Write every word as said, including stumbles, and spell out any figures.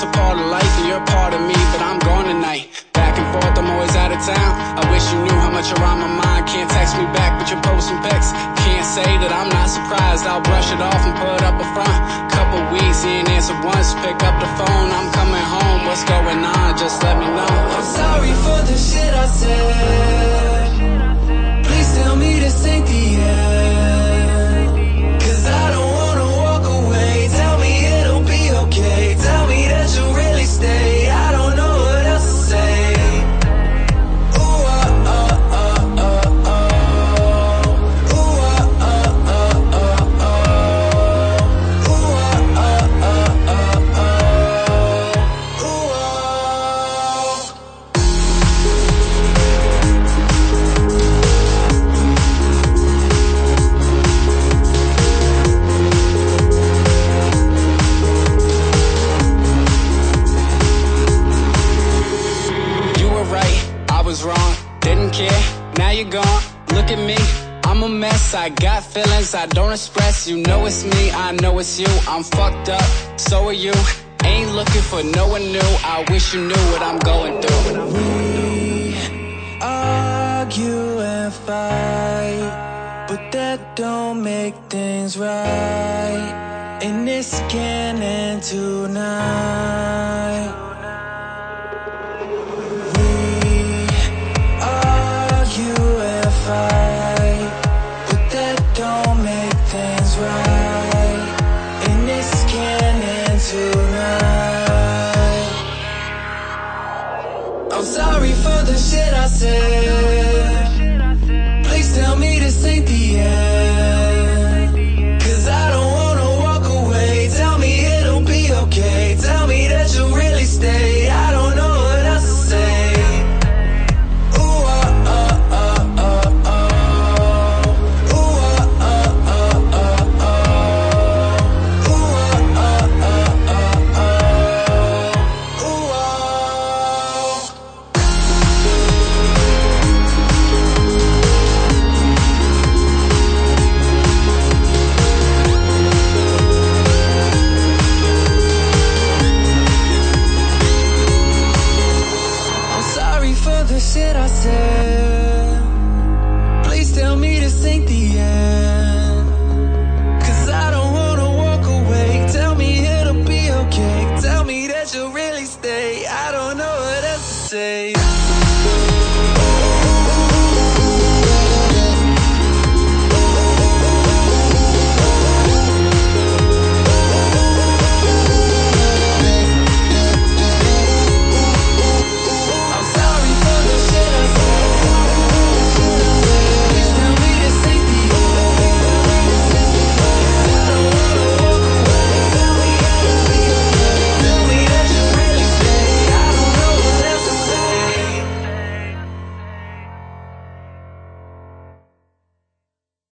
It's a part of life and you're a part of me, but I'm gone tonight. Back and forth, I'm always out of town. I wish you knew how much you're on my mind. Can't text me back, but you're posting pics. Can't say that I'm not surprised. I'll brush it off and put up a front. Couple weeks, he ain't answered once. Pick up the phone, I'm coming home. What's going on? Just let me know. I'm sorry for the shit I said. Please tell me this ain't the end, 'cause I don't wanna walk away. Tell me it'll be okay. Tell me that you'll really stay. I don't know what else to say. Ooh, oh, oh, oh, oh, oh. Ooh, oh, oh, oh, oh, oh. Ooh, oh, oh, oh, oh, oh. Ooh, oh. Gone. Look at me, I'm a mess. I got feelings I don't express. You know it's me, I know it's you. I'm fucked up, so are you. Ain't looking for no one new. I wish you knew what I'm going through. We argue and fight, but that don't make things right. And this can't end tonight.